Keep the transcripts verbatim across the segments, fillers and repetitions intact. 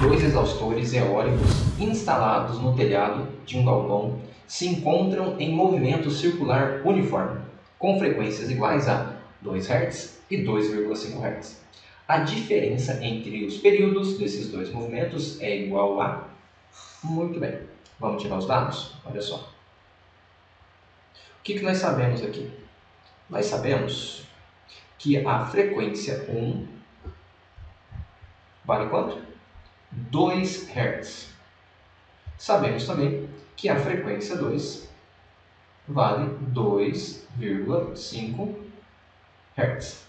dois exaustores eólicos instalados no telhado de um galpão se encontram em movimento circular uniforme, com frequências iguais a dois hertz e dois vírgula cinco hertz. A diferença entre os períodos desses dois movimentos é igual a... Muito bem, vamos tirar os dados? Olha só. O que, que nós sabemos aqui? Nós sabemos que a frequência um vale quanto? dois hertz. Sabemos também que a frequência dois vale dois vírgula cinco hertz.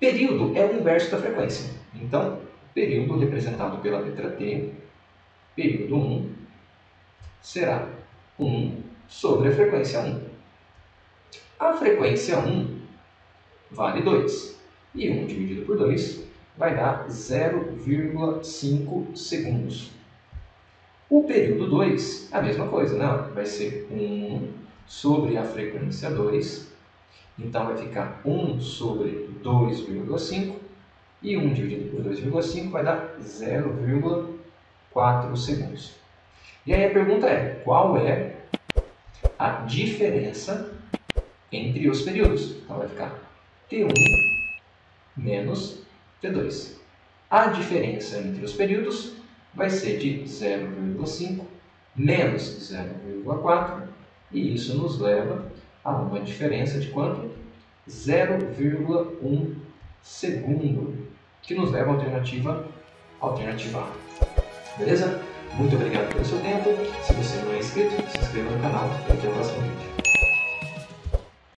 Período é o inverso da frequência. Então, período representado pela letra T, período um, será um sobre a frequência um. A frequência um vale dois. E um dividido por dois vai dar zero vírgula cinco segundos. O período dois é a mesma coisa, né? Vai ser um sobre a frequência dois. Então, vai ficar um sobre dois vírgula cinco e um dividido por dois vírgula cinco vai dar zero vírgula quatro segundos. E aí a pergunta é, qual é a diferença entre os períodos? Então, vai ficar T um menos T dois. A diferença entre os períodos vai ser de zero vírgula cinco menos zero vírgula quatro e isso nos leva... há uma diferença de quanto? zero vírgula um segundo, que nos leva à alternativa, alternativa A. Beleza? Muito obrigado pelo seu tempo. Se você não é inscrito, se inscreva no canal e até o próximo vídeo.